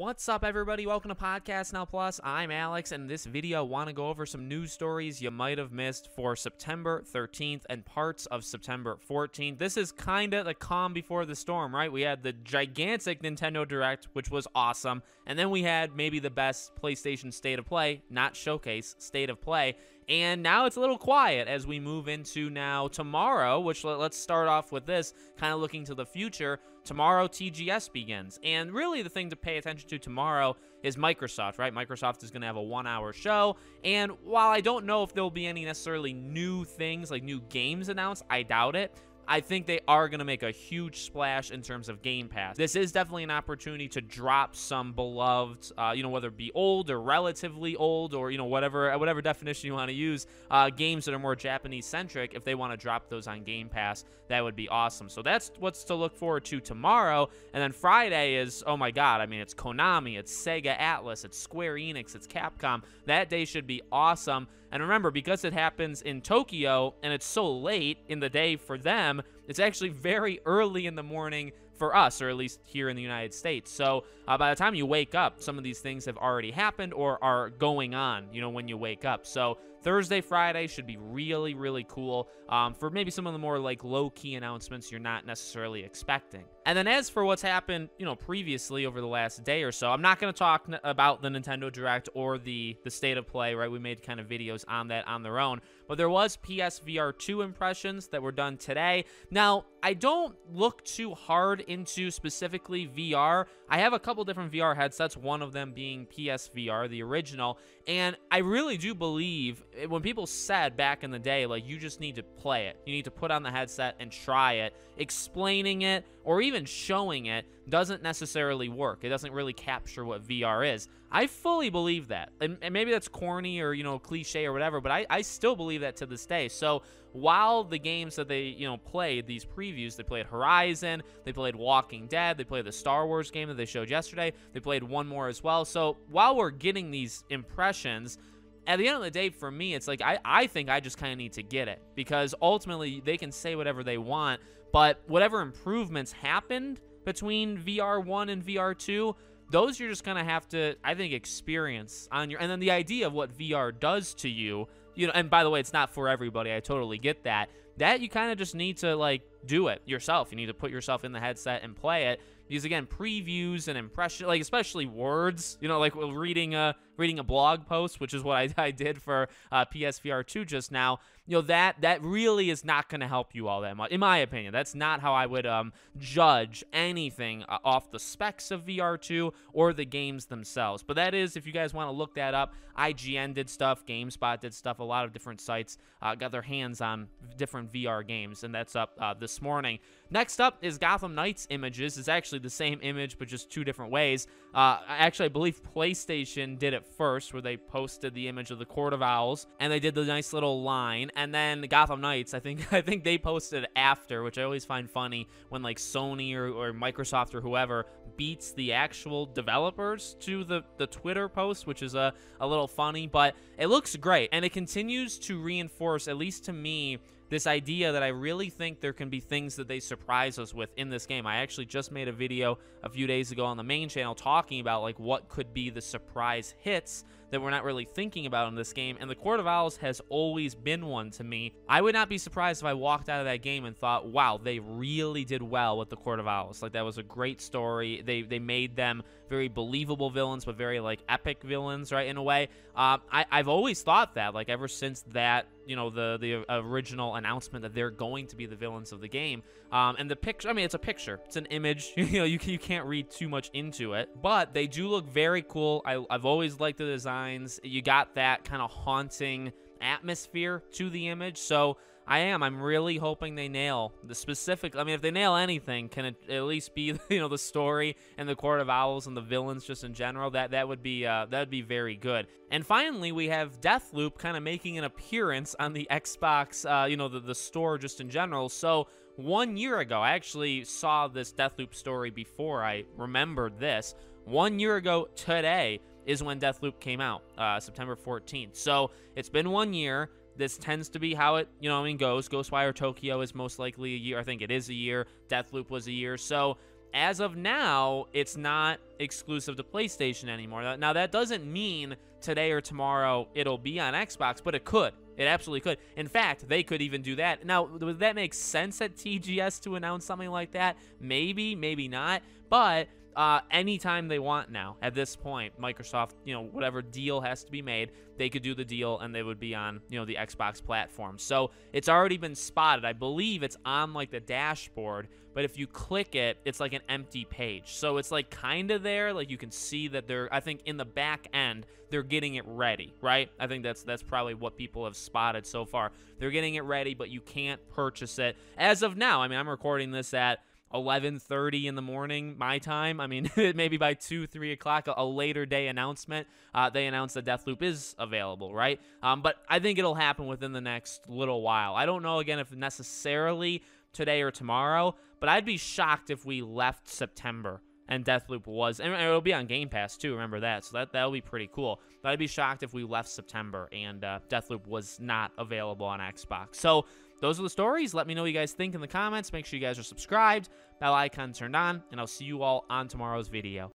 What's up, everybody? Welcome to Podcast Now PLUS. I'm Alex, and in this video, I want to go over some news stories you might have missed for September 13th and parts of September 14th. This is kind of the calm before the storm, right? We had the gigantic Nintendo Direct, which was awesome, and then we had maybe the best PlayStation State of Play, not Showcase, State of Play, and now it's a little quiet as we move into now tomorrow, which let's start off with this, kind of looking to the future. Tomorrow, TGS begins, and really the thing to pay attention to tomorrow is Microsoft, right? Microsoft is going to have a one-hour show, and while I don't know if there'll be any necessarily new things, like new games announced, I doubt it. I think they are going to make a huge splash in terms of Game Pass. This is definitely an opportunity to drop some beloved, whether it be old or relatively old or, whatever definition you want to use, games that are more Japanese-centric. If they want to drop those on Game Pass, that would be awesome. So that's what's to look forward to tomorrow. And then Friday is, oh my God, I mean, it's Konami, it's Sega, Atlas, it's Square Enix, it's Capcom. That day should be awesome. And remember, because it happens in Tokyo and it's so late in the day for them, it's actually very early in the morning for us, or at least here in the United States. So by the time you wake up, some of these things have already happened or are going on, when you wake up. So Thursday, Friday should be really, really cool for maybe some of the more like low-key announcements you're not necessarily expecting. And then as for what's happened, previously over the last day or so, I'm not going to talk about the Nintendo Direct or the State of Play, right? We made kind of videos on that on their own. But there was PSVR 2 impressions that were done today. Now, I don't look too hard into specifically VR. I have a couple different VR headsets, one of them being PSVR, the original. And I really do believe when people said back in the day, like, you just need to play it. You need to put on the headset and try it. Explaining it or even showing it doesn't necessarily work. It doesn't really capture what VR is. I fully believe that. And maybe that's corny or, cliche or whatever, but I still believe that to this day. So while the games that they, played, these previews, they played Horizon, they played Walking Dead, they played the Star Wars game that they showed yesterday, they played one more as well. So while we're getting these impressions, at the end of the day, for me, it's like I think I just kind of need to get it because ultimately they can say whatever they want, but whatever improvements happened between VR 1 and VR 2, those you're just going to have to, I think, experience on your... And then the idea of what VR does to you, and by the way, it's not for everybody. I totally get that. That you kind of just need to, like, do it yourself. You need to put yourself in the headset and play it. Because, again, previews and impressions, like, especially words, like reading a blog post, which is what I did for PSVR 2 just now, that really is not going to help you all that much. In my opinion, that's not how I would judge anything off the specs of VR 2 or the games themselves. But that is, if you guys want to look that up, IGN did stuff, GameSpot did stuff, a lot of different sites got their hands on different VR games, and that's up this morning. Next up is Gotham Knights images. It's actually the same image, but just two different ways. Actually, I believe PlayStation did it first, where they posted the image of the Court of Owls, and they did the nice little line, and then Gotham Knights, I think they posted after, which I always find funny when, like, Sony or Microsoft or whoever beats the actual developers to the Twitter post, which is a little funny, but it looks great, and it continues to reinforce, at least to me, this idea that I really think there can be things that they surprise us with in this game. I actually just made a video a few days ago on the main channel talking about, like, what could be the surprise hits that we're not really thinking about in this game, and the Court of Owls has always been one to me. I would not be surprised if I walked out of that game and thought, wow, they really did well with the Court of Owls. Like, that was a great story. They made them very believable villains, but very, like, epic villains, right, in a way. I've always thought that, like, ever since that, the original announcement that they're going to be the villains of the game. And the picture, I mean, it's a picture. It's an image. You can't read too much into it, but they do look very cool. I've always liked the design. You got that kind of haunting atmosphere to the image, so I'm really hoping they nail the specific. I mean, if they nail anything, can it at least be the story and the Court of Owls and the villains just in general? That would be that'd be very good. And finally, we have Deathloop kind of making an appearance on the Xbox, the store just in general. So 1 year ago, I actually saw this Deathloop story before I remembered this. 1 year ago today is when Deathloop came out, September 14th. So it's been 1 year. This tends to be how it, goes. Ghostwire Tokyo is most likely a year. I think it is a year. Deathloop was a year. So as of now, it's not exclusive to PlayStation anymore. Now, that doesn't mean today or tomorrow it'll be on Xbox, but it could. It absolutely could. In fact, they could even do that. Now, would that make sense at TGS to announce something like that? Maybe, maybe not. But anytime they want now, at this point, Microsoft, you know, whatever deal has to be made, they could do the deal and they would be on, you know, the Xbox platform. So it's already been spotted. I believe it's on like the dashboard, but if you click it, it's like an empty page. So it's like kind of there, like you can see that they're, I think in the back end, they're getting it ready, right? I think that's probably what people have spotted so far. They're getting it ready, but you can't purchase it as of now. I mean, I'm recording this at 11:30 in the morning my time. I mean, maybe by 2-3 o'clock, a later day announcement, they announced that Deathloop is available, right? But I think it'll happen within the next little while. I don't know, again, if necessarily today or tomorrow, but I'd be shocked if we left September and Deathloop was, and it'll be on Game Pass too, remember that, so that'll be pretty cool. But I'd be shocked if we left September and Deathloop was not available on Xbox. So those are the stories. Let me know what you guys think in the comments. Make sure you guys are subscribed, bell icon turned on, and I'll see you all on tomorrow's video.